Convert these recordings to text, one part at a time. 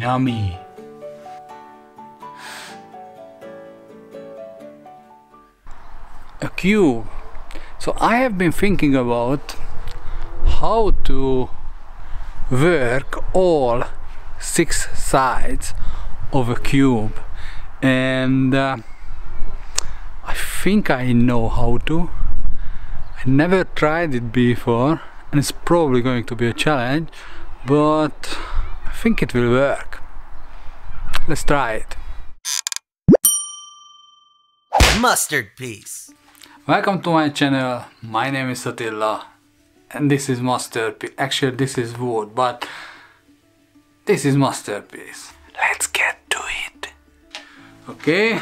Yummy. A cube. So I have been thinking about how to work all 6 sides of a cube, and I think I know how to. I never tried it before, and it's probably going to be a challenge, but I think it will work. Let's try it. Mustardpiece. Welcome to my channel. My name is Attila, and this is Mustardpiece. Actually, this is wood, but this is Mustardpiece. Let's get to it. Okay,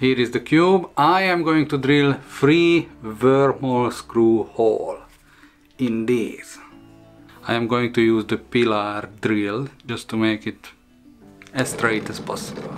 here is the cube. I am going to drill 3 wormhole screw holes in these. I am going to use the pillar drill just to make it as straight as possible.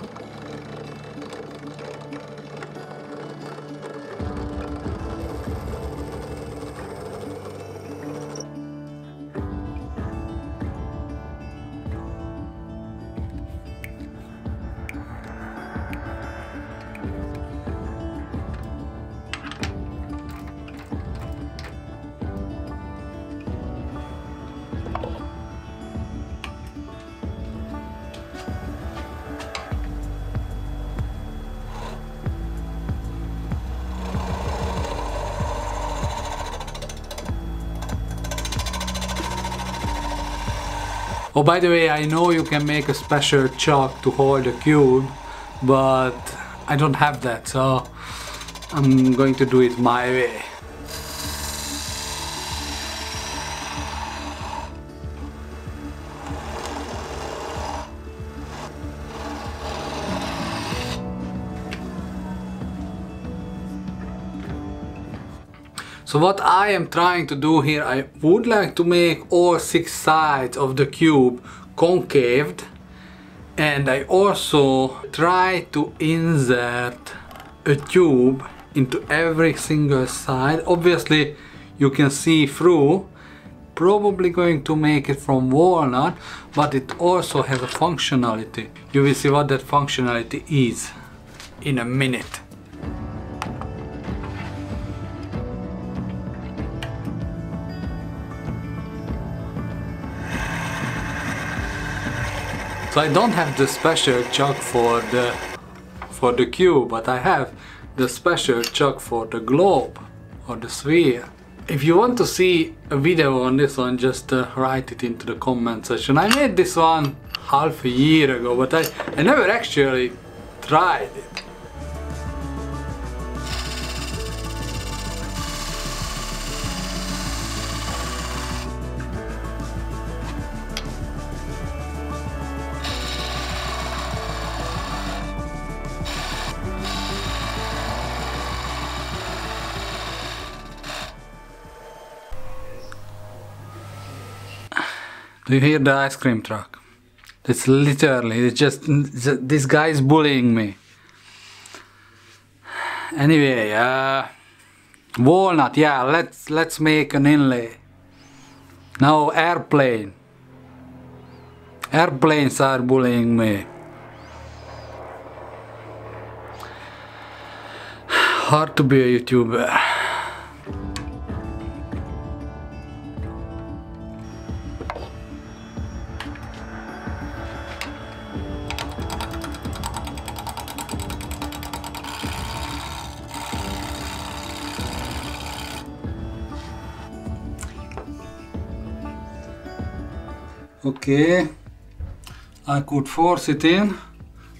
Oh, by the way, I know you can make a special chuck to hold a cube, but I don't have that, so I'm going to do it my way. So what I am trying to do here, I would like to make all 6 sides of the cube concaved, and I also try to insert a tube into every single side. Obviously you can see through, probably going to make it from walnut, but it also has a functionality. You will see what that functionality is in a minute. So I don't have the special chuck for the cube, but I have the special chuck for the globe or the sphere. If you want to see a video on this one, just write it into the comment section. I made this one half a year ago, but I never actually tried it. Do you hear the ice cream truck? It's literally, it's just, this guy is bullying me. Anyway, walnut, yeah, let's make an inlay. Now airplane. Airplanes are bullying me. Hard to be a YouTuber. Okay, I could force it in.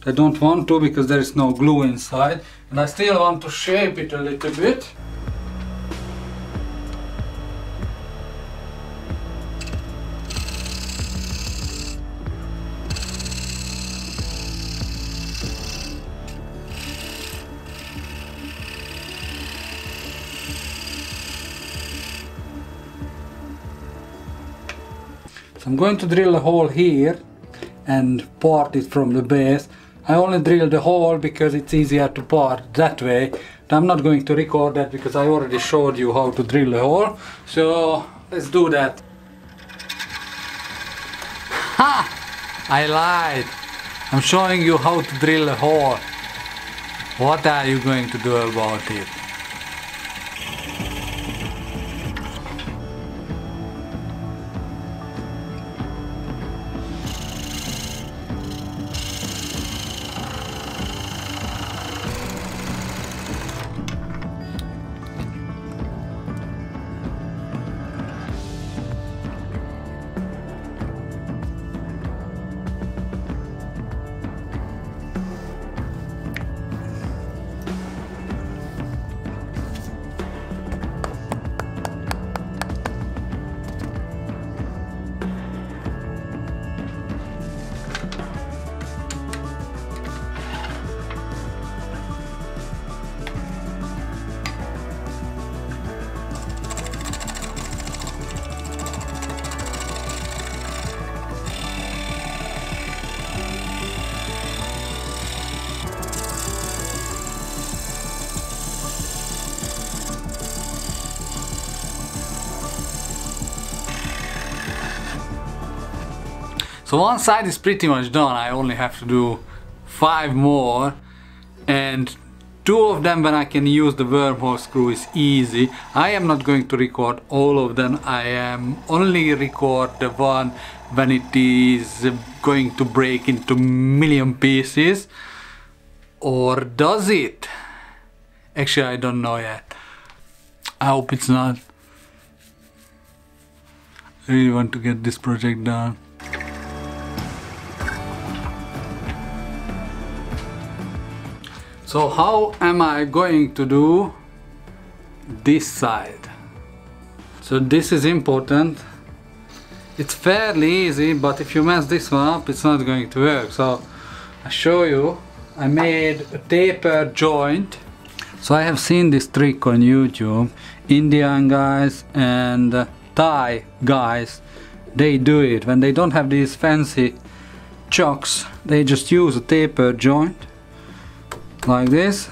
I don't want to because there is no glue inside, and I still want to shape it a little bit. I'm going to drill a hole here and part it from the base. I I only drilled a hole because it's easier to part that way. I'm not going to record that because I already showed you how to drill a hole. So let's do that. Ha! I lied. I'm showing you how to drill a hole. What are you going to do about it? So one side is pretty much done. I only have to do 5 more, and 2 of them when I can use the wormhole screw is easy. I am not going to record all of them. I am only record the one when it is going to break into million pieces. Or does it? Actually, I don't know yet. I hope it's not. I really want to get this project done. So how am I going to do this side? So this is important. It's fairly easy, but if you mess this one up, it's not going to work. So I show you, I made a taper joint. So I have seen this trick on YouTube. Indian guys and Thai guys, they do it. When they don't have these fancy chocks, they just use a taper joint. Like this,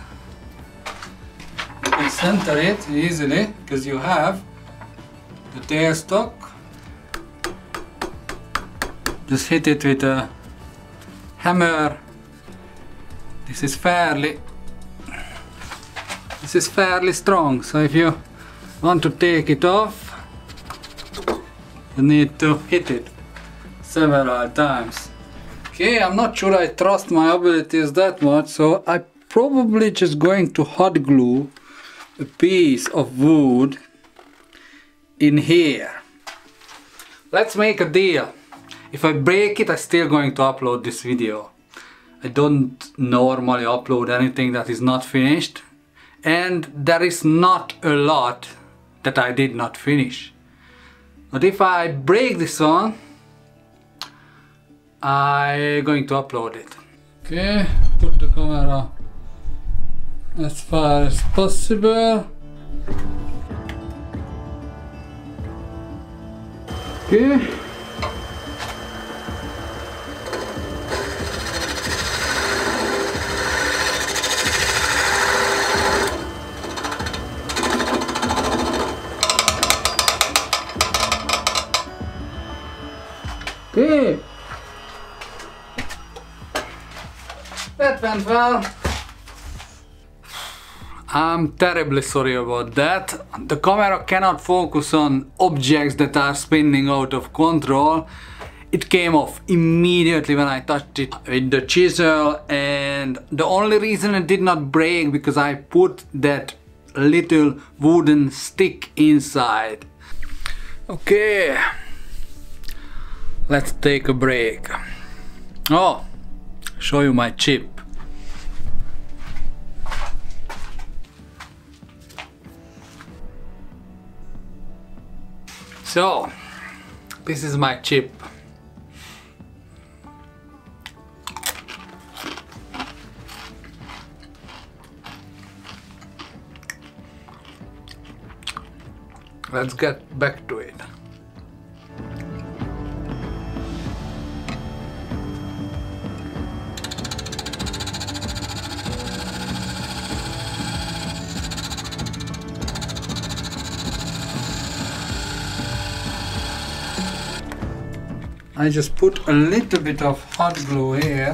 and center it easily because you have the tailstock. Just hit it with a hammer. This is fairly strong. So if you want to take it off, you need to hit it several times. Okay, I'm not sure I trust my abilities that much, so I probably just going to hot glue a piece of wood in here. Let's make a deal. If I break it, I'm still going to upload this video. I don't normally upload anything that is not finished, and there is not a lot that I did not finish. But if I break this one, I'm going to upload it. Okay, put the camera as far as possible. Okay. Okay. That went well. I'm terribly sorry about that. The camera cannot focus on objects that are spinning out of control. It came off immediately when I touched it with the chisel, and the only reason it did not break because I put that little wooden stick inside. Okay, let's take a break. Oh, show you my chip. So, this is my chip. Let's get back to it. I just put a little bit of hot glue here.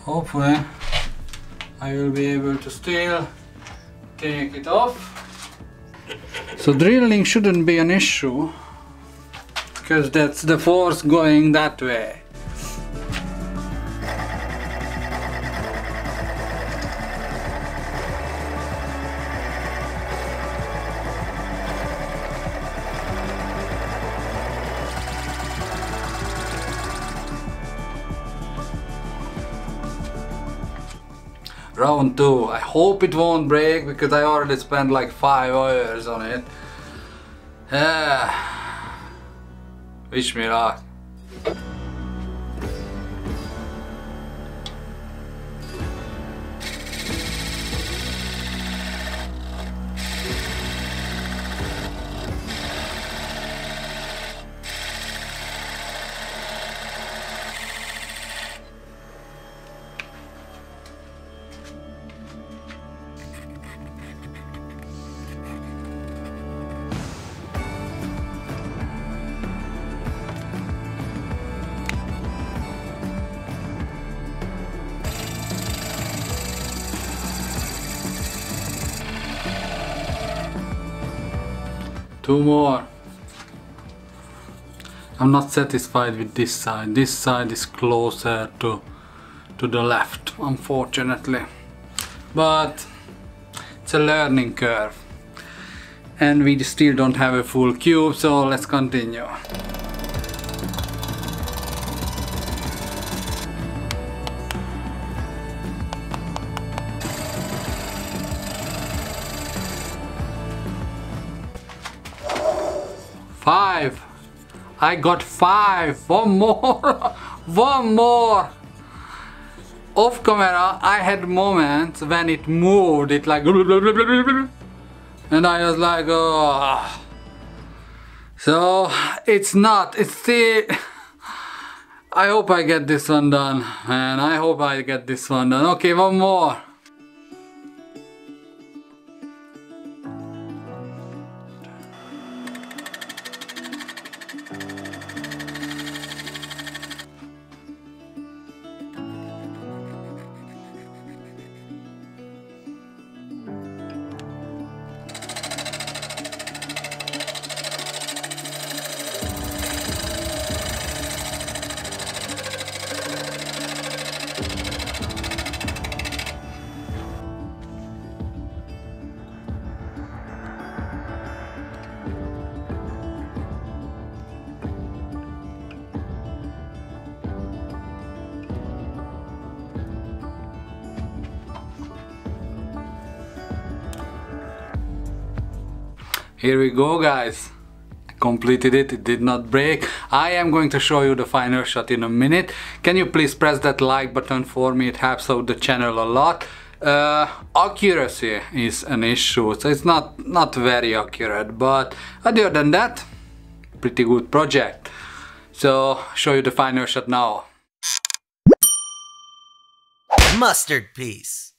Hopefully I will be able to still take it off. So drilling shouldn't be an issue, because that's the force going that way. Round 2. I hope it won't break, because I already spent like 5 hours on it. Wish me luck. Two more. I'm not satisfied with this side. This side is closer to the left, unfortunately. But it's a learning curve. And we still don't have a full cube, so let's continue. Five. I got 5. One more. One more. Off camera I had moments when it moved. It like and I was like, oh. So it's not. It's still. I hope I get this one done. And I hope I get this one done. Okay, one more. Here we go, guys. I completed it. It did not break. I am going to show you the final shot in a minute. Can you please press that like button for me? It helps out the channel a lot. Accuracy is an issue, so it's not very accurate, but other than that, pretty good project. So show you the final shot now. Mustardpiece.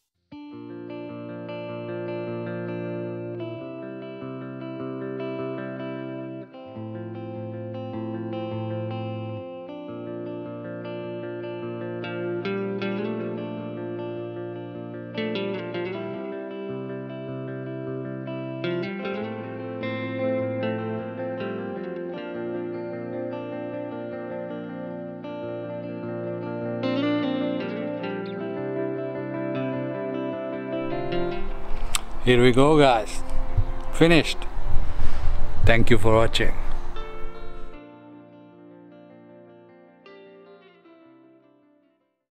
Here we go, guys. Finished. Thank you for watching.